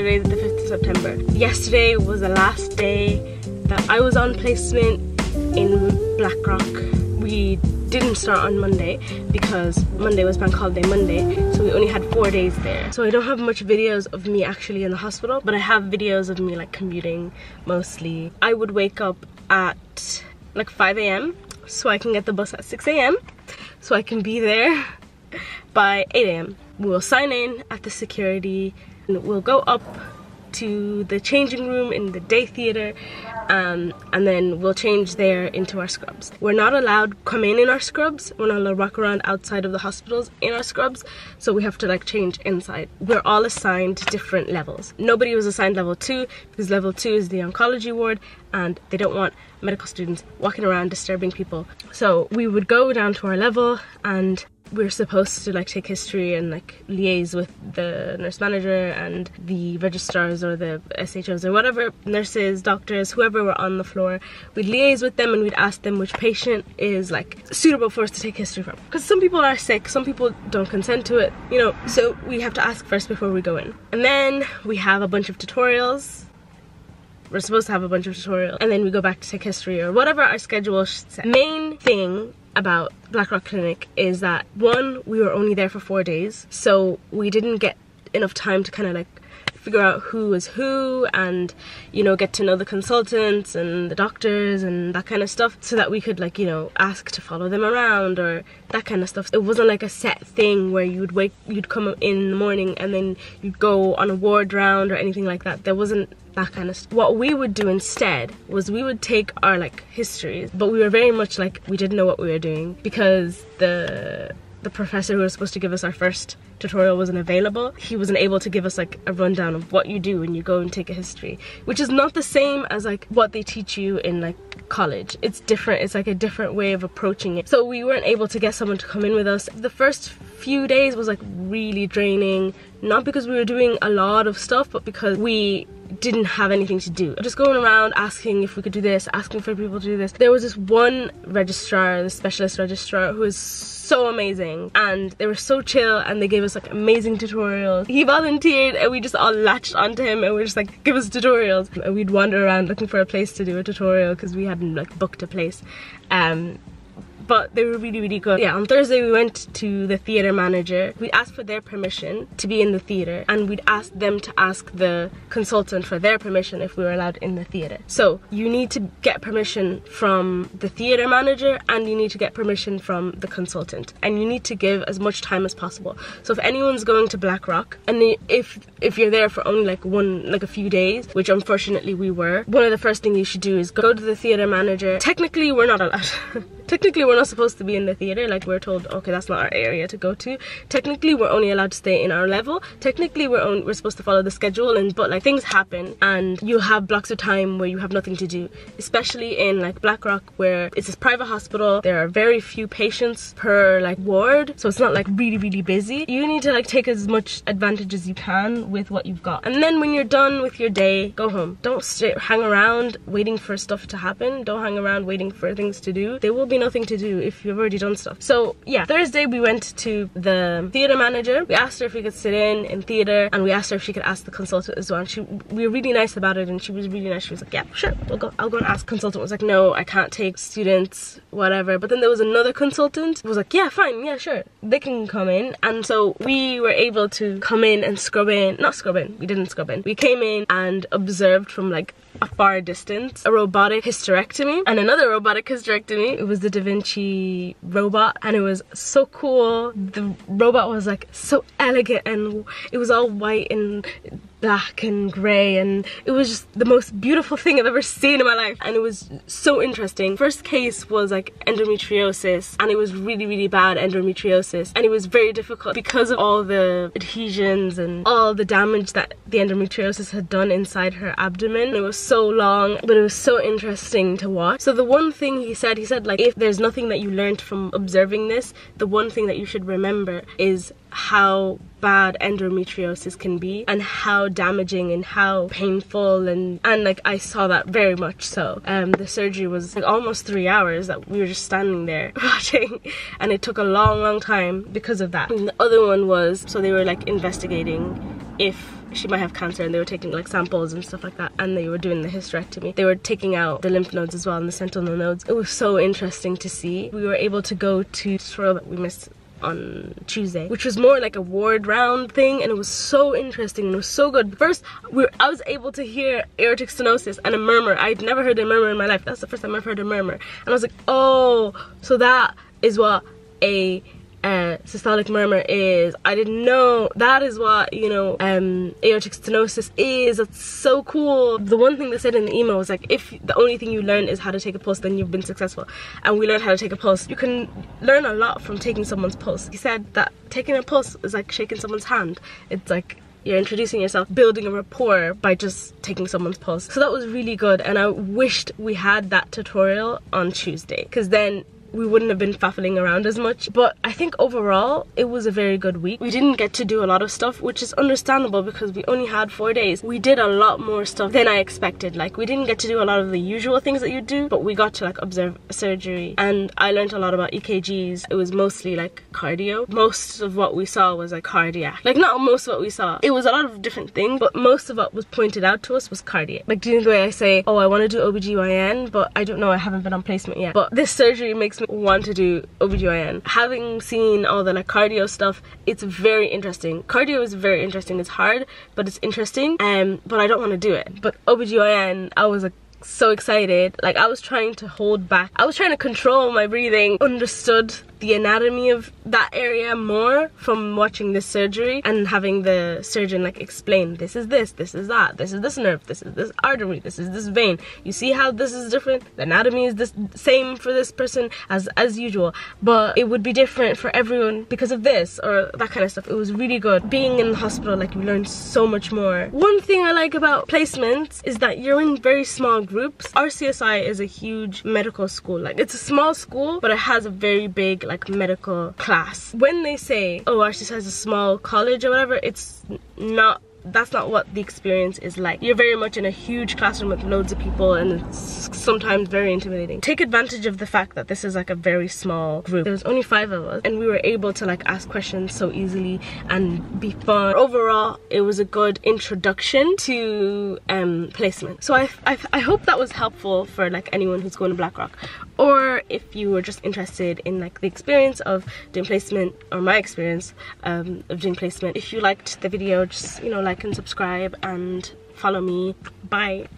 Saturday the 5th of September. Yesterday was the last day that I was on placement in BlackRock. We didn't start on Monday because Monday was Bank Holiday Monday, so we only had 4 days there. So I don't have much videos of me actually in the hospital, but I have videos of me like commuting mostly. I would wake up at like 5 AM so I can get the bus at 6 AM so I can be there by 8 AM. We will sign in at the security and we'll go up to the changing room in the day theater, and then we'll change there into our scrubs. We're not allowed to come in our scrubs. We're not allowed to walk around outside of the hospitals in our scrubs, so we have to like change inside. We're all assigned different levels. Nobody was assigned level 2 because level 2 is the oncology ward and they don't want medical students walking around disturbing people. So we would go down to our level and we're supposed to like take history and like liaise with the nurse manager and the registrars or the SHOs or whatever, nurses, doctors, whoever were on the floor. We'd liaise with them and we'd ask them which patient is like suitable for us to take history from, because some people are sick, some people don't consent to it, you know, so we have to ask first before we go in. And then we have a bunch of tutorials. We're supposed to have a bunch of tutorials, and then we go back to take history or whatever our schedule should say. Main thing about BlackRock Clinic is that, one, we were only there for 4 days, so we didn't get enough time to kind of like figure out who was who and, you know, get to know the consultants and the doctors and that kind of stuff, so that we could like, you know, ask to follow them around or that kind of stuff. It wasn't like a set thing where you'd come in the morning and then you'd go on a ward round or anything like that. There wasn't that kind of stuff. What we would do instead was we would take our like histories, but we were very much like we didn't know what we were doing because the professor who was supposed to give us our first tutorial wasn't available. He wasn't able to give us like a rundown of what you do when you go and take a history, which is not the same as like what they teach you in like college. It's different. It's like a different way of approaching it. So we weren't able to get someone to come in with us. The first few days was like really draining, not because we were doing a lot of stuff, but because we didn't have anything to do. Just going around asking if we could do this, asking for people to do this. There was this one registrar, the specialist registrar, who was so amazing, and they were so chill and they gave us like amazing tutorials. He volunteered and we just all latched onto him and we were just like, give us tutorials. And we'd wander around looking for a place to do a tutorial because we hadn't like booked a place. But they were really, really good. Yeah, on Thursday we went to the theater manager. We asked for their permission to be in the theater, and we'd ask them to ask the consultant for their permission if we were allowed in the theater. So you need to get permission from the theater manager and you need to get permission from the consultant, and you need to give as much time as possible. So if anyone's going to BlackRock, and if you're there for only like a few days, which unfortunately we were, one of the first things you should do is go to the theater manager. Technically we're not allowed. Technically we're not supposed to be in the theater. Like, we're told, okay, that's not our area to go to. Technically we're only allowed to stay in our level. Technically we're supposed to follow the schedule, but like things happen and you have blocks of time where you have nothing to do, especially in like BlackRock, where it's this private hospital. There are very few patients per like ward, so it's not like really, really busy. You need to like take as much advantage as you can with what you've got, and then when you're done with your day, go home. Don't hang around waiting for stuff to happen. Don't hang around waiting for things to do. There will be nothing to do if you've already done stuff. So yeah, Thursday we went to the theater manager. We asked her if we could sit in theater, and we asked her if she could ask the consultant as well, and we were really nice about it, and she was really nice. She was like, yeah, sure, I'll go and ask. Consultant was like, no, I can't take students, whatever. But then there was another consultant who was like, yeah, fine, yeah, sure, they can come in. And so we were able to come in and we didn't scrub in. We came in and observed from like a far distance a robotic hysterectomy and another robotic hysterectomy. It was the Da Vinci robot, and it was so cool. The robot was like so elegant, and it was all white and black and grey, and it was just the most beautiful thing I've ever seen in my life, and it was so interesting. First case was like endometriosis, and it was really, really bad endometriosis, and it was very difficult because of all the adhesions and all the damage that the endometriosis had done inside her abdomen. It was so long, but it was so interesting to watch. So the one thing he said like, if there's nothing that you learned from observing this, the one thing that you should remember is how bad endometriosis can be and how damaging and how painful, and like I saw that very much so. The surgery was like almost 3 hours that we were just standing there watching, and it took a long, long time because of that. And the other one was, so they were like investigating if she might have cancer, and they were taking like samples and stuff like that, and they were doing the hysterectomy. They were taking out the lymph nodes as well and the sentinel nodes. It was so interesting to see. We were able to go to this royal that we missed on Tuesday, which was more like a ward round thing, and it was so interesting and it was so good. First, I was able to hear aortic stenosis and a murmur. I'd never heard a murmur in my life. That's the first time I've heard a murmur, and I was like, oh, so that is what a systolic murmur is. I didn't know. That is what, you know, aortic stenosis is. That's so cool. The one thing they said in the email was like, if the only thing you learn is how to take a pulse, then you've been successful. And we learned how to take a pulse. You can learn a lot from taking someone's pulse. He said that taking a pulse is like shaking someone's hand. It's like you're introducing yourself, building a rapport by just taking someone's pulse. So that was really good, and I wished we had that tutorial on Tuesday, because then we wouldn't have been faffling around as much. But I think overall it was a very good week. We didn't get to do a lot of stuff, which is understandable because we only had 4 days. We did a lot more stuff than I expected. Like, we didn't get to do a lot of the usual things that you do, but we got to like observe surgery, and I learned a lot about EKGs. It was mostly like cardio. Most of what we saw was like cardiac. Like, not most of what we saw. It was a lot of different things, but most of what was pointed out to us was cardiac. Like, do you know the way I say, oh, I want to do OBGYN, but I don't know, I haven't been on placement yet. But this surgery makes want to do OBGYN. Having seen all the like cardio stuff, it's very interesting. Cardio is very interesting. It's hard, but it's interesting. But I don't want to do it. But OBGYN, I was like so excited. Like, I was trying to hold back. I was trying to control my breathing. Understood the anatomy of that area more from watching this surgery and having the surgeon like explain, this is this is that, this is this nerve, this is this artery, this is this vein. You see how this is different? The anatomy is this same for this person as usual, but it would be different for everyone because of this or that kind of stuff. It was really good. Being in the hospital, like, you learn so much more. One thing I like about placements is that you're in very small groups. RCSI is a huge medical school. Like, it's a small school, but it has a very big like medical class. When they say, oh, RCSI is a small college or whatever, it's not. That's not what the experience is like. You're very much in a huge classroom with loads of people, and it's sometimes very intimidating. Take advantage of the fact that this is like a very small group. There was only 5 of us, and we were able to like ask questions so easily and be fun. Overall, it was a good introduction to placement. So I hope that was helpful for like anyone who's going to BlackRock, or if you were just interested in like the experience of doing placement, or my experience of doing placement. If you liked the video, just, you know, like and subscribe and follow me. Bye.